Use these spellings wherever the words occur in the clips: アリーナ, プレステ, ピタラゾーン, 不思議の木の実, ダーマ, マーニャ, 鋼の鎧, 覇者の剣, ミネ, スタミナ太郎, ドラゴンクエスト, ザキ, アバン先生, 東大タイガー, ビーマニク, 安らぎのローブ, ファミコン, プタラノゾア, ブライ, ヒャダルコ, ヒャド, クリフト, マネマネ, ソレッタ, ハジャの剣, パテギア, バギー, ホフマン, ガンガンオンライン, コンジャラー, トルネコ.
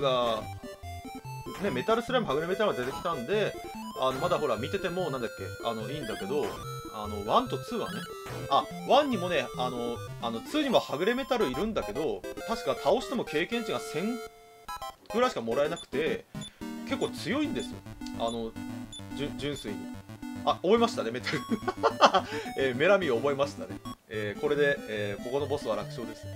が、ね、メタルスライムはぐれメタルが出てきたんで、まだほら見ててもなんだっけ、いいんだけど、1と2はね、1にもね、2にもはぐれメタルいるんだけど、確か倒しても経験値が1000ぐらいしかもらえなくて、結構強いんですよ、純粋に。覚えましたね、メタル、メラミを覚えましたね。これで、ここのボスは楽勝ですね。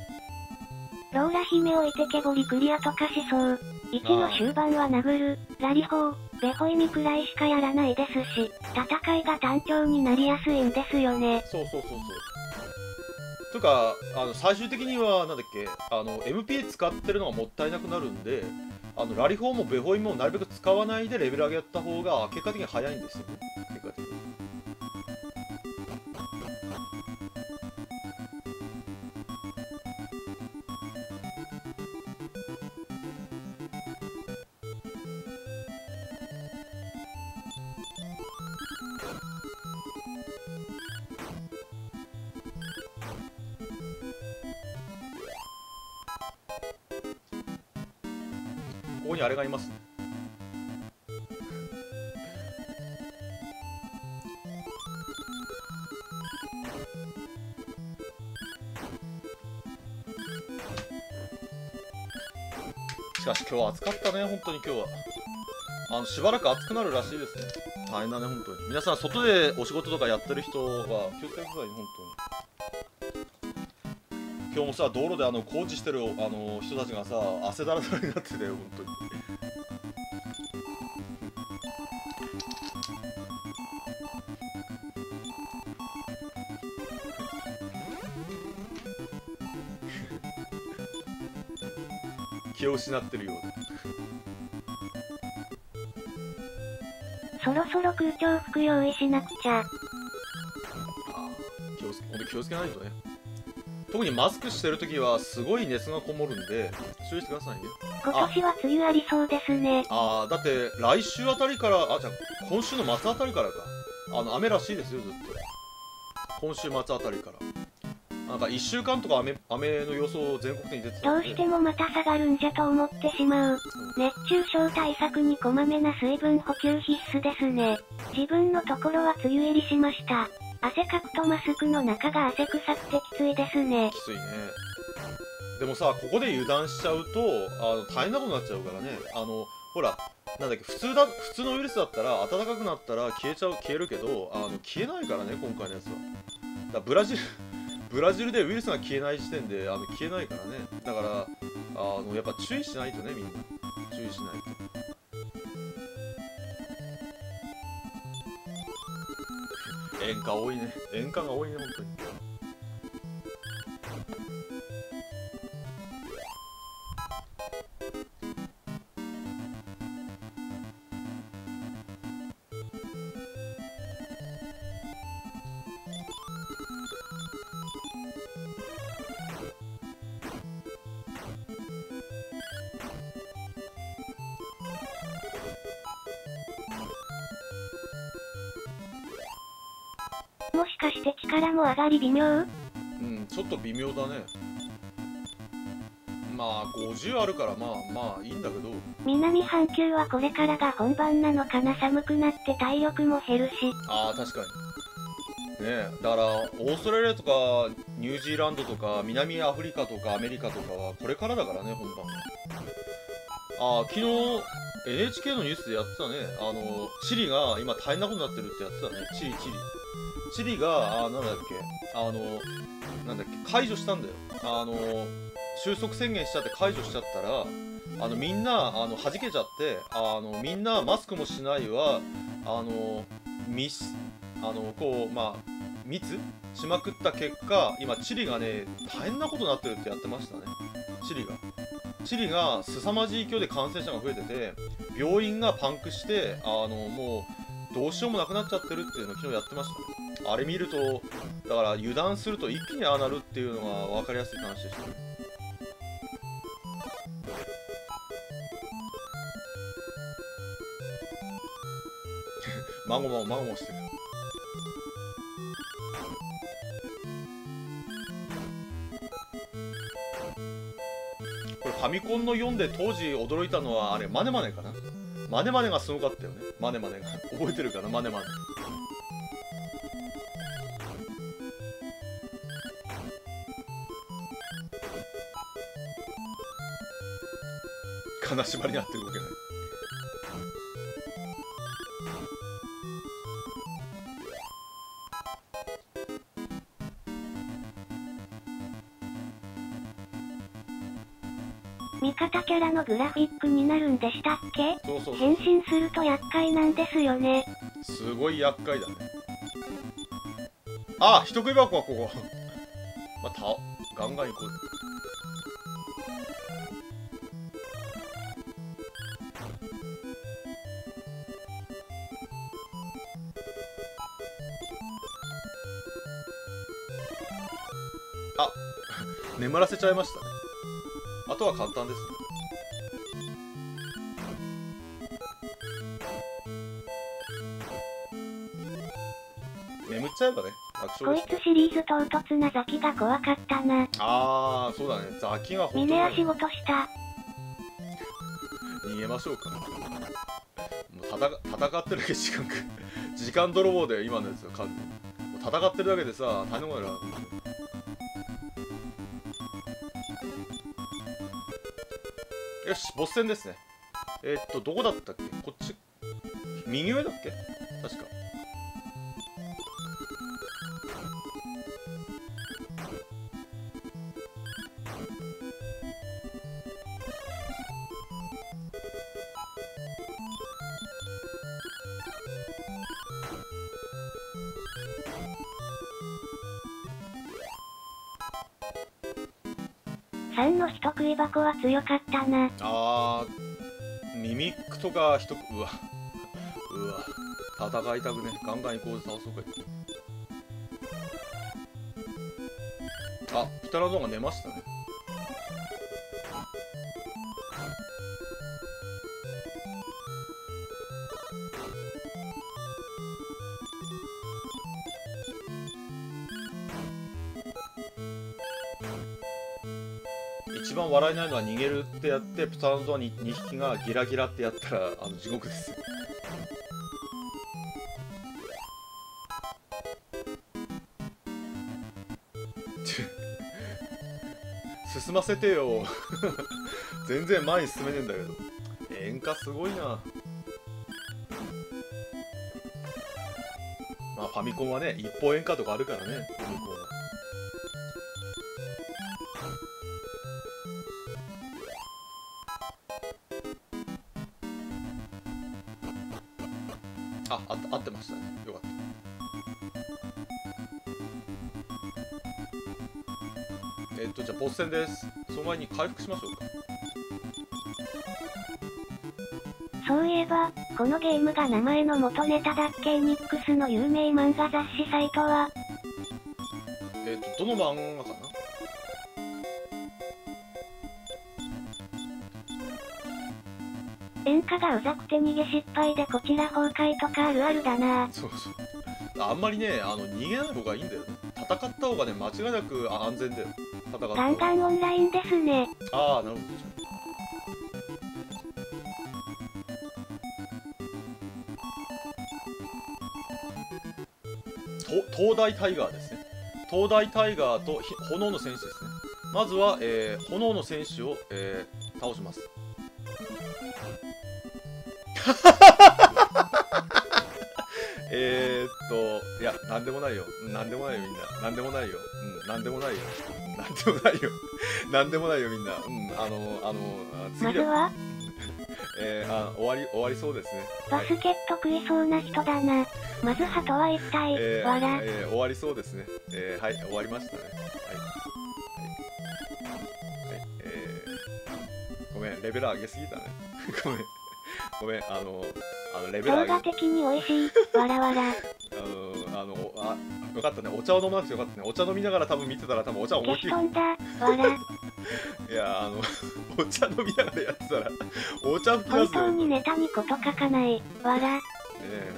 ローラ姫を置いてけぼりクリアとかしそう。1の終盤は殴る、ラリホー、ベホイミくらいしかやらないですし、戦いが単調になりやすいんですよね。そうそうそうそう。というか、最終的には、なんだっけ、MP 使ってるのがもったいなくなるんで、ラリホーもベホイミもなるべく使わないでレベル上げやった方が、結果的に早いんですよね。結果的に。ここにあれがいますね。しかし今日は暑かったね、本当に今日は。しばらく暑くなるらしいですね。大変だね、本当に。皆さん、外でお仕事とかやってる人は気をつけてくださいね、本当に。今日もさ、道路で工事してる人たちがさ、汗だらだらになってたよ、本当に。気を失ってるようで。そろそろ空調服用意しなくちゃ。気をつけないとね。特にマスクしてるときはすごい熱がこもるんで注意してくださいね。今年は梅雨ありそうですね。だって来週あたりから、じゃあ今週の末あたりからか、雨らしいですよ、ずっと。今週末あたりからなんか1週間とか雨の予想全国的に出てた。どうしてもまた下がるんじゃと思ってしまう。熱中症対策にこまめな水分補給必須ですね。自分のところは梅雨入りしました。汗かくとマスクの中が汗臭くてきついですね。きついね。でもさ、ここで油断しちゃうと大変なことになっちゃうからね。ほら、なんだっけ、普通のウイルスだったら暖かくなったら消えるけど、消えないからね、今回のやつは。だからブラジルでウイルスが消えない時点で消えないからね。だからやっぱ注意しないとね、みんな注意しないと。演歌多いね。演歌が多いね、本当に。もしかして力も上がり微妙？うん、ちょっと微妙だね。まあ50あるからまあいいんだけど。南半球はこれからが本番なのかな。寒くなって体力も減るし。確かにね。だからオーストラリアとかニュージーランドとか南アフリカとかアメリカとかはこれからだからね、本番。昨日NHK のニュースでやってたね。チリが今大変なことになってるってやってたね。チリがなんだっけ、解除したんだよ。収束宣言しちゃって解除しちゃったら、みんな弾けちゃって、みんなマスクもしないわ、こう密しまくった結果、今チリがね大変なことになってるってやってましたね。チリがすさまじい勢いで感染者が増えてて、病院がパンクしてもうどうしようもなくなっちゃってるっていうのを昨日やってました。あれ見ると、だから油断すると一気になるっていうのが分かりやすい話でしたね。まごまごしてる。ァミコンの4で当時驚いたのは、あれ、マネマネかな。マネマネがすごかったよね。マネマネが。覚えてるかな、マネマネ。金縛りになって動けない。味方キャラのグラフィックになるんでしたっけ？そうそうそう、変身すると厄介なんですよね。すごい厄介だね。ああ、人食い箱はここ。まあ、ガンガン行こう。あ、眠らせちゃいましたね。あとは簡単です。眠っちゃえばね、楽勝です。こいつシリーズ唐突なザキが怖かったな。ああ、そうだね。ザキは本当に。峰は仕事した。逃げましょうか。もう戦ってるだけ時間泥棒で今のやつよ、完全に。戦ってるだけでさ、大変なもんやら。よし、ボス戦ですね。どこだったっけ？こっち、右上だっけ？確か。3の人食い箱は強かったな。あー、ミミックとか人、うわうわ、戦いたくね。ガンガン行こうで倒そうか。あ、ピタラゾーンが寝ましたね。一番笑えないのは逃げるってやってプタラノゾアに2匹がギラギラってやったら地獄です。進ませてよ。全然前に進めねえんだけど。演歌すごいな。まあファミコンはね、一方演歌とかあるからね。ファミコンは合ってましたね。よかった。じゃあボス戦です。その前に回復しましょうか。そういえば、このゲームが名前の元ネタだっけ？ニックスの有名漫画雑誌サイトは。どの漫画かな？演歌がうざくて逃げ失敗でこちら崩壊とかあるあるだな。そうそう、あんまりね、逃げない方がいいんだよね。戦った方がね、間違いなく安全だよ。戦った方がガンガンオンラインですね。ああ、なるほど。東大タイガーですね。東大タイガーと炎の戦士ですね。まずは、炎の戦士を、倒します。いや、なんでもないよ。なんでもないよ、みんな。なんでもないよ。うん、なんでもないよ。なんでもないよ。なんでもないよ、みんな。うん、次だ。まずは終わりそうですね。バスケット食いそうな人だな。まずはとは一体、笑。終わりそうですね。はい、終わりましたね。はい。ごめん、レベル上げすぎたね。ごめん、レベル上げ。動画的に美味しい。わらわら。よかったね。お茶を飲まなくてよかったね。お茶飲みながら多分見てたら、多分お茶思いっきり。消し飛んだ。わら。いや、お茶飲みながらやってたら、お茶吹き出すよ。本当にネタにこと書かない。わら。ねえ、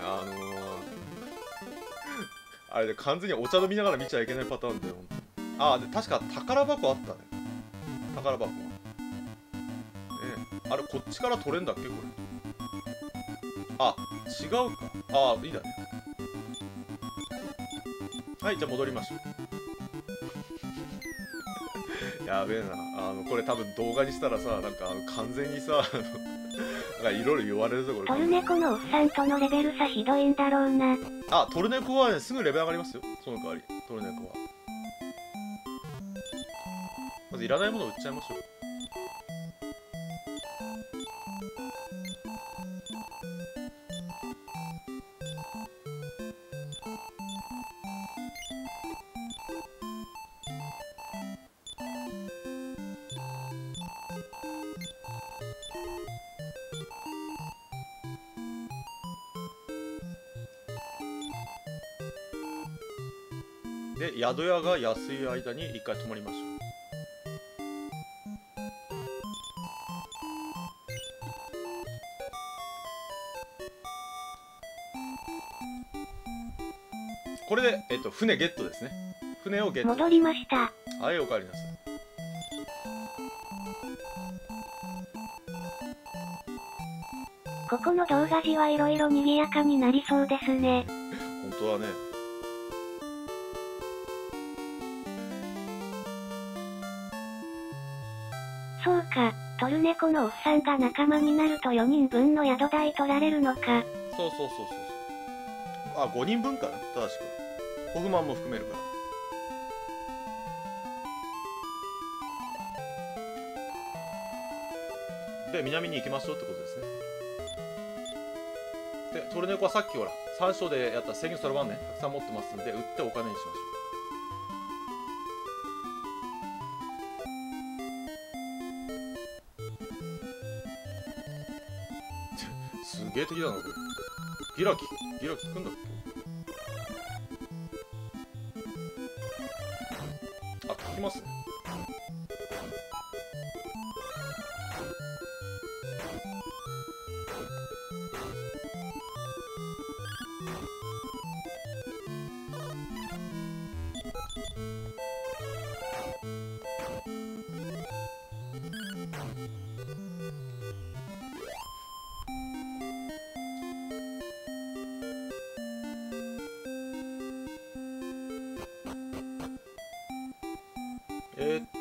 あれで完全にお茶飲みながら見ちゃいけないパターンだよ。ああ、で、確か宝箱あったね。宝箱。あれ、こっちから取れんだっけこれ。あ、違うか。ああ、いいだね。はい、じゃあ戻りましょう。やべえな。これ多分動画にしたらさ、なんか完全にさ、いろいろ言われるぞ、これ。トルネコのおっさんとのレベル差ひどいんだろうな。あ、トルネコはね、すぐレベル上がりますよ。その代わり、トルネコは。まずいらないものを売っちゃいましょう。で、宿屋が安い間に一回泊まりましょう。これで、船ゲットですね。船をゲット。戻りました。はい、おかえりなさい。ここの動画時はいろいろ賑やかになりそうですね。本当はね。そうか、トルネコのおっさんが仲間になると4人分の宿代取られるのか。そうそうそうそう。あ、5人分かな、正しく。ホフマンも含めるから。で、南に行きましょうってことですね。で、トルネコはさっきほら、3章でやった制限そろばんね、たくさん持ってますんで、売ってお金にしましょう。すげえ敵だなこれ。ギラキくんだっけ。あ、効きますね。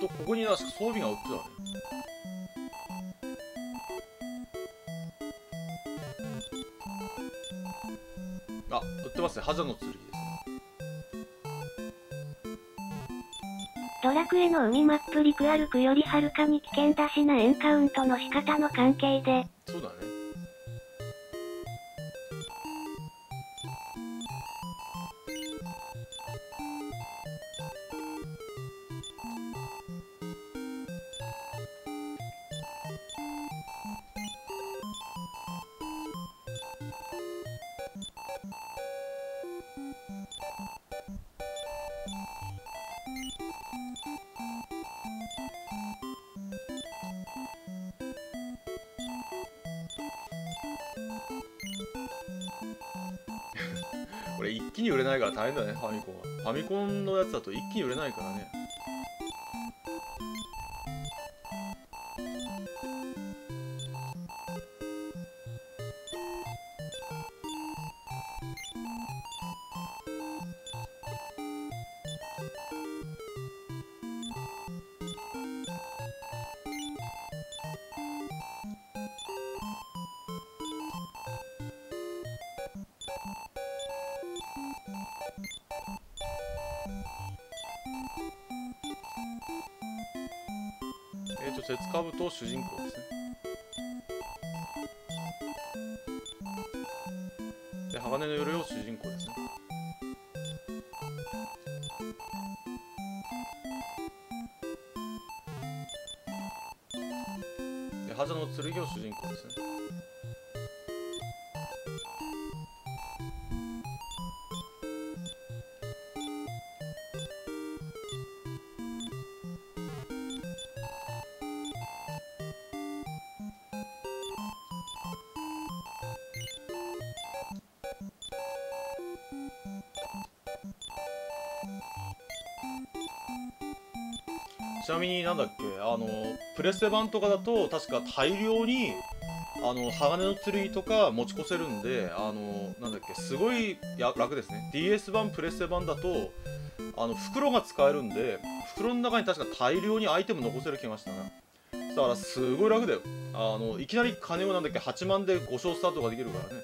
ここに確か装備が売ってたね。あ、売ってますね。ハジャの剣ですね。ドラクエの海マップリクアルクよりはるかに危険だしなエンカウントの仕方の関係で。そうだね。これ一気に売れないから大変だね、ファミコンは。ファミコンのやつだと一気に売れないからね。鉄兜と主人公ですね。で、鋼の鎧を主人公ですね。で、覇者の剣を主人公ですね。ちなみになんだっけ、プレステ版とかだと確か大量に鋼の剣とか持ち越せるんで、なんだっけ、すごい楽ですね。 DS 版プレステ版だと袋が使えるんで、袋の中に確か大量にアイテム残せる気がしたね。だからすごい楽だよ。いきなり金をなんだっけ8万で5勝スタートができるからね。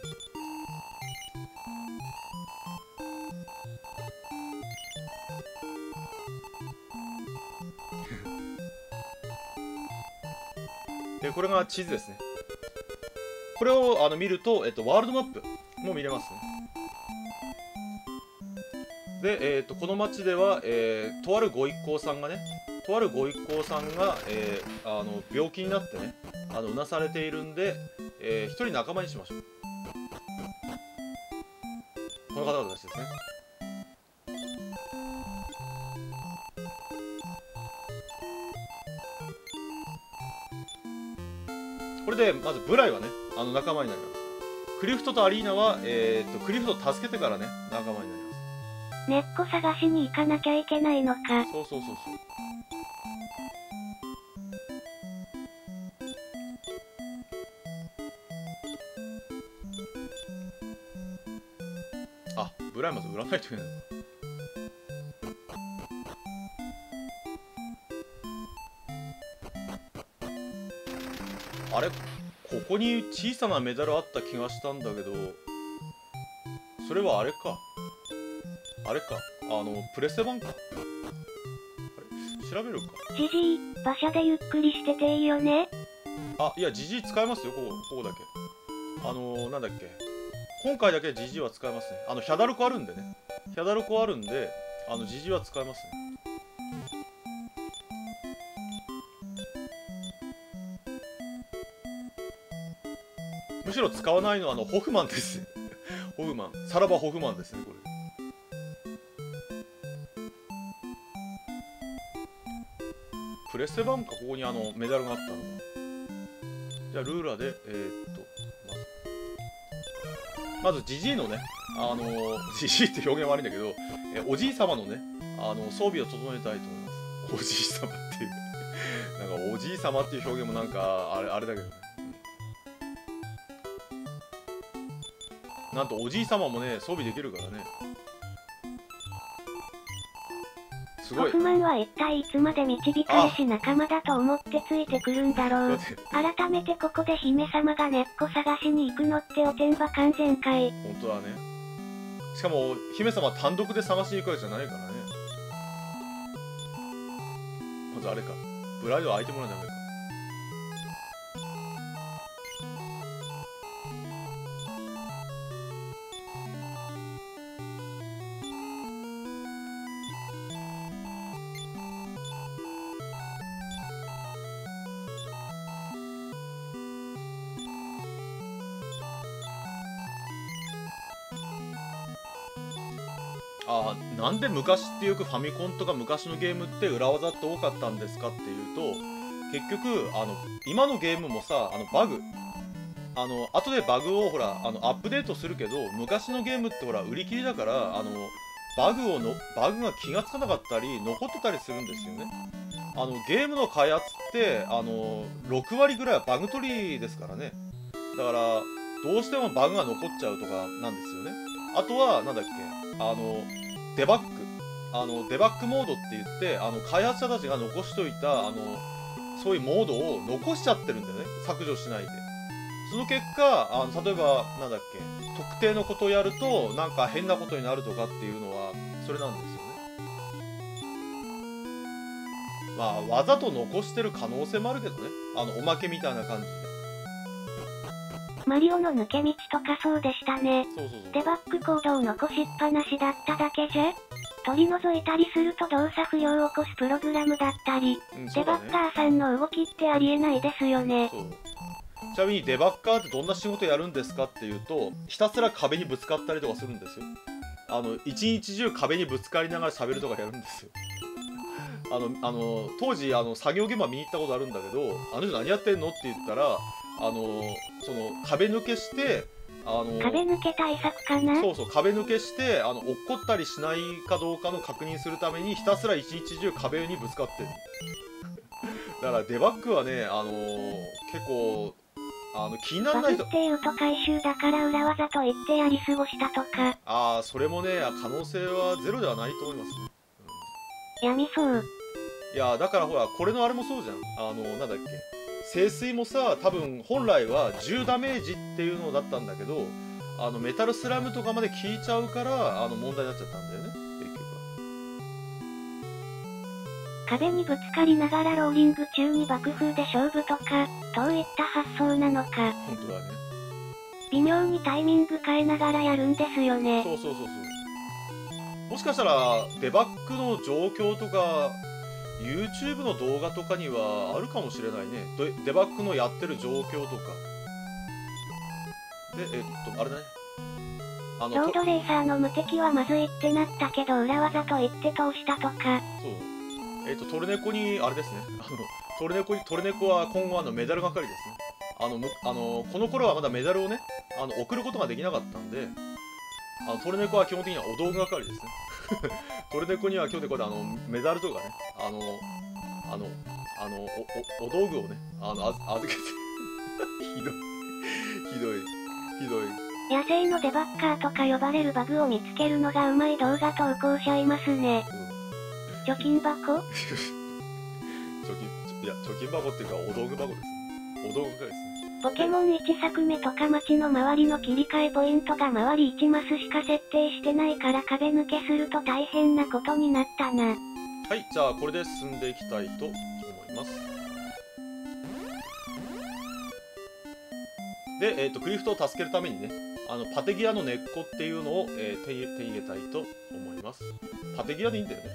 でこれが地図ですね。これを見ると、ワールドマップも見れますね。で、この町では、とあるご一行さんがね、病気になってね、うなされているんで、一人仲間にしましょう。この方々ですね。これでまずブライはね、仲間になります。クリフトとアリーナは、クリフトを助けてからね、仲間になります。根っこ探しに行かなきゃいけないのか。そうそうそうそう。あ、ブライマズ売らないといけないのか。あれ、ここに小さなメダルあった気がしたんだけど、それはあれか。あれか、プレステ版か。調べるか。ジジイ、馬車でゆっくりしてていいよね。あ、いや、ジジイ使えますよ、ここだけ。なんだっけ。今回だけジジイは使えますね。ヒャダルコあるんでね。ヒャダルコあるんで、ジジイは使えますね。むしろ使わないのは、ホフマンです。ホフマン。さらばホフマンですね、これ。プレステ版か、ここにメダルがあったの。じゃあルーラーでまずジジイのね、ジジイって表現悪いんだけど、おじい様のね、装備を整えたいと思います。おじい様っていうなんかおじい様っていう表現もなんかあれだけどね、なんとおじい様もね装備できるからね。ホフマンは一体いつまで導かれし仲間だと思ってついてくるんだろう。改めてここで姫様が根っこ探しに行くのっておてんば完全かい。本当だね。しかも姫様単独で探しに行くわけじゃないからね。まずあれか、ブライドは相手もらうんじゃないか。なんで昔ってよくファミコンとか昔のゲームって裏技って多かったんですかっていうと、結局今のゲームもさ、バグ、後でバグをほらアップデートするけど、昔のゲームってほら売り切りだから、バグが気がつかなかったり残ってたりするんですよね。ゲームの開発って6割ぐらいはバグ取りですからね。だからどうしてもバグが残っちゃうとかなんですよね。あとはなんだっけ、デバッグモードって言って、開発者たちが残しといたそういうモードを残しちゃってるんだよね、削除しないで。その結果例えばなんだっけ、特定のことをやるとなんか変なことになるとかっていうのはそれなんですよね。まあわざと残してる可能性もあるけどね、おまけみたいな感じで。マリオの抜け道とかそうでしたね。デバッグコードを残しっぱなしだっただけじゃ取り除いたりすると動作不良を起こすプログラムだったり、うん、デバッカーさんの動きってありえないですよね。ちなみにデバッカーってどんな仕事やるんですかっていうと、ひたすら壁にぶつかったりとかするんですよ。一日中壁にぶつかりながら喋るとかやるんですよ。当時作業現場見に行ったことあるんだけど、あの人何やってんのって言ったら、その壁抜けして壁抜け対策かな。そうそう、壁抜けして落っこったりしないかどうかの確認するためにひたすら一日中壁にぶつかってる。だからデバッグはね、結構気にならない人。バグっていうと回収だから裏技と言ってやり過ごしたとか。ああ、それもね、可能性はゼロではないと思いますね。うん、闇そう。いやだからほら、これのあれもそうじゃん。なんだっけ、聖水もさ、多分本来は10ダメージっていうのだったんだけど、メタルスラムとかまで効いちゃうから問題になっちゃったんだよね、結局は。壁にぶつかりながらローリング中に爆風で勝負とか、どういった発想なのか。本当だね。微妙にタイミング変えながらやるんですよね。そうそうそうそう。もしかしたらデバッグの状況とかYouTube の動画とかにはあるかもしれないね。デバッグのやってる状況とか。で、あれだね。ロードレーサーの無敵はまずいってなったけど、裏技と言って通したとか。そう。トルネコに、あれですね。トルネコは今後メダル係ですね。この頃はまだメダルをね、送ることができなかったんで、トルネコは基本的にはお道具係ですね。トルネコには今日でこれメダルとかね、お道具をね、預けてひどいひどいひどい。野生のデバッカーとか呼ばれるバグを見つけるのがうまい動画投稿者いますね。うん、貯金箱貯金箱っていうかお道具箱ですね。お道具箱ですね。ポケモン1作目とか街の周りの切り替えポイントが周り1マスしか設定してないから、壁抜けすると大変なことになったな。はい、じゃあこれで進んでいきたいと思います。で、クリフトを助けるためにね、パテギアの根っこっていうのを、手に入れたいと思います。パテギアでいいんだよね。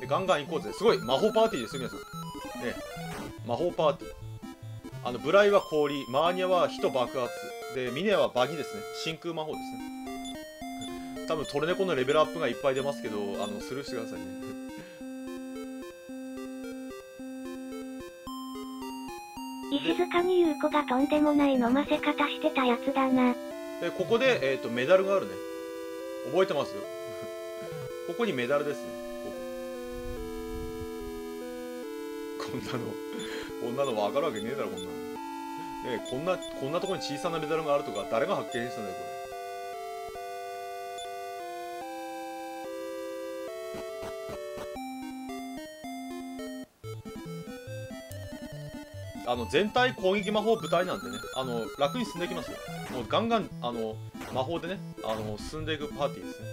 でガンガン行こうぜ。すごい魔法パーティーですよ皆さんね。魔法パーティー。ブライは氷、マーニャは火と爆発で、ミネはバギですね。真空魔法ですね。多分トルネコのレベルアップがいっぱい出ますけど、スルーしてくださいね。石塚に優子がとんでもない飲ませ方してたやつだな。でここで、メダルがあるね。覚えてますよ。ここにメダルですね。こんなの分かるわけねえだろ、こんなの。ねえ、こんなところに小さなメダルがあるとか、誰が発見したんだよ、これ。全体攻撃魔法部隊なんでね、楽に進んでいきますよ。もうガンガン、魔法でね、進んでいくパーティーですね。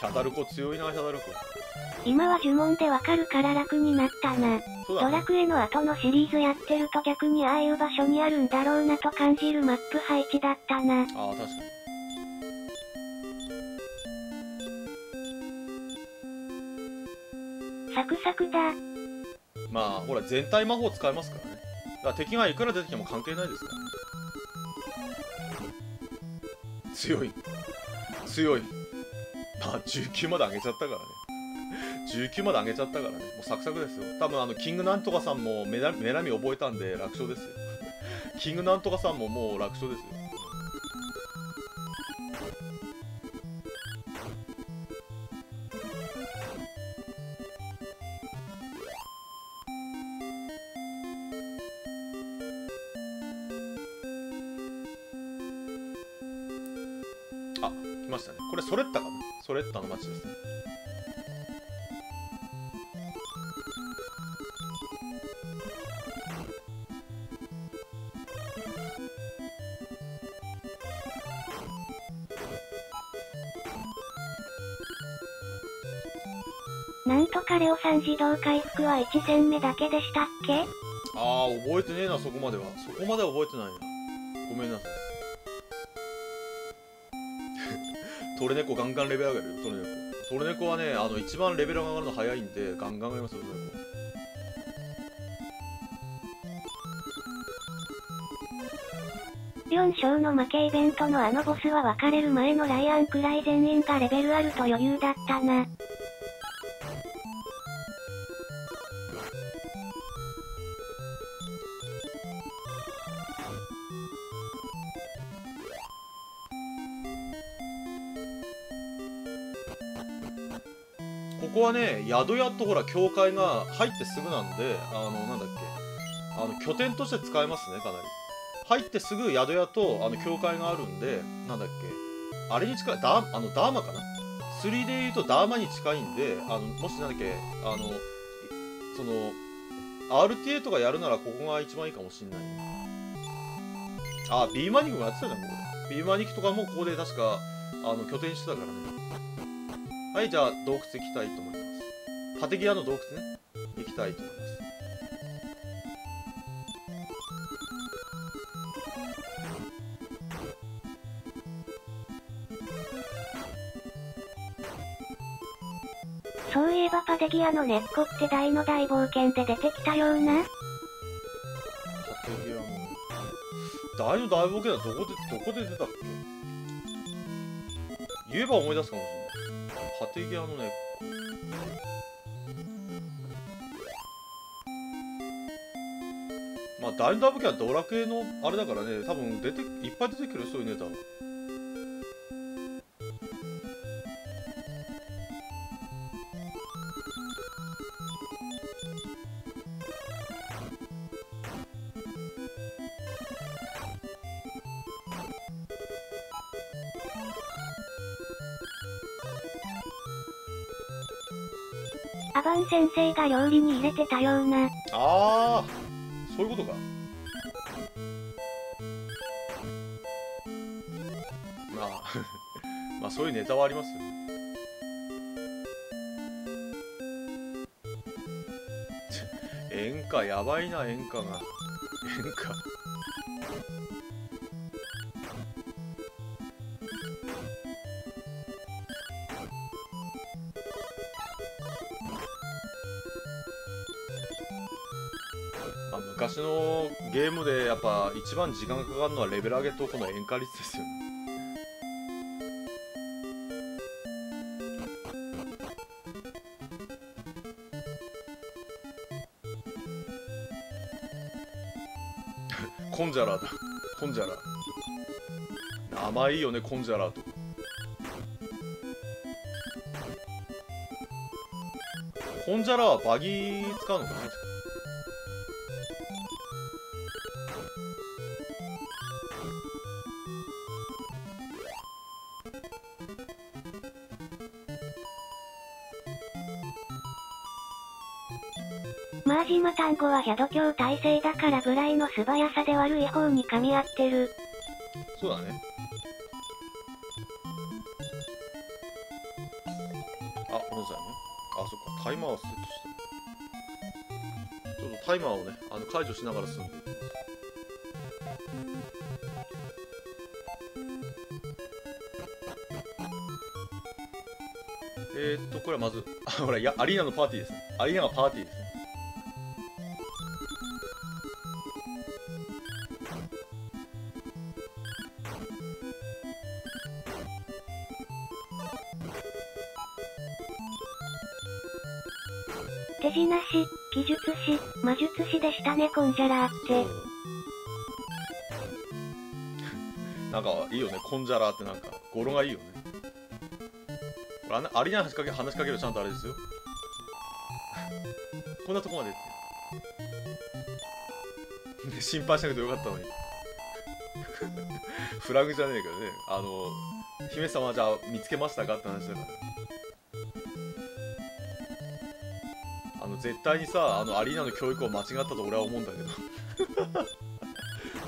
ヒャダルコ強いな、ヒャダルコ。今は呪文でわかるから楽になったな。そうだね、ドラクエの後のシリーズやってると逆にああいう場所にあるんだろうなと感じるマップ配置だったな。ああ、確かに。サクサクだ。まあほら全体魔法使えますからね。だから敵がいくら出てきても関係ないですからね。強い強い。まあ19まで上げちゃったからね。19まで上げちゃったからね。もうサクサクですよ。多分キングなんとかさんも目並み覚えたんで楽勝ですよ。キングなんとかさんももう楽勝ですよ。あ、来ましたね。これソレッタかな。ソレッタの街ですね。なんとかレオさん自動回復は1戦目だけでしたっけ？ああ、覚えてねえな、そこまでは。そこまでは覚えてないな。ごめんなさい。トルネコガンガンレベル上げるよ、トルネコはね、一番レベルが上がるの早いんで、ガンガン上がりますよ、トルネコ。4勝の負けイベントのあのボスは別れる前のライアンくらい全員がレベルあると余裕だったな。ここはね、宿屋とほら教会が入ってすぐなんで、拠点として使えますね、かなり。入ってすぐ宿屋と教会があるんで、あれに近い、ダーマかな。3で言うとダーマに近いんで、もしRTA とかやるならここが一番いいかもしんない。あ、ビーマニクもやってたじゃん、ここで。ビーマニクとかもここで確か、拠点してたからね。はい、じゃあ洞窟行きたいと思います。パテギアの洞窟ね、行きたいと思います。そういえばパテギアの根っこって大の大冒険で出てきたような。パテギアも大の大冒険はどこで出たっけ？言えば思い出すかもしれない。パテギアのね、まあ大の大冒険はドラクエのあれだからね、多分いっぱい出てくる人いねえだろう。アバン先生が料理に入れてたような。ああ、そういうことか。まあまあそういうネタはありますよ。演歌やばいな、演歌が演歌。昔のゲームでやっぱ一番時間がかかるのはレベル上げとこの演歌率ですよね。コンジャラーだ、コンジャラー。名前いいよね、コンジャラーと。コンジャラーはバギー使うのかな。マージマ単語はヒャド教体制だからぐらいの素早さで悪い方に噛み合ってる。そうだね。あ、ごめんなさいね。あ、そっか、タイマーをセットして。ちょっとタイマーをね、解除しながら進んでいきます。これはまず、ほら、アリーナのパーティーですね。アリーナがパーティーですね。手品師、技術師、魔術師でしたね、コンジャラーって。なんかいいよね、コンジャラーってなんか語呂がいいよね。これアリナ話しかけるちゃんとあれですよ。こんなとこまでって。心配しなくてよかったのに。フラグじゃねえけどね。姫様じゃあ見つけましたかって話だから。絶対にさ、アリーナの教育を間違ったと俺は思うんだけどね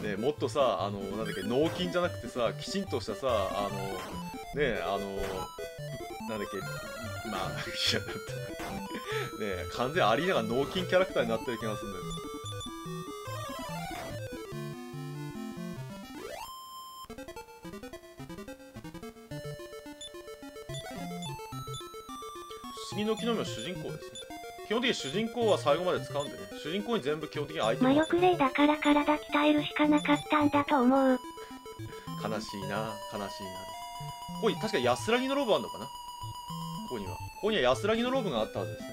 え、もっとさ、納金じゃなくてさ、きちんとしたさ、まあいやだってねえ、完全アリーナが納金キャラクターになってる気がするんだけど。不思議の木の実は主人公ですね。基本的に主人公は最後まで使うんでね、主人公に全部基本的に相手魔力霊だから体鍛えるしかなかったんだと思う。悲しいな、悲しいな。ここに確か安らぎのローブあるのかな。ここには安らぎのローブがあったはずですね。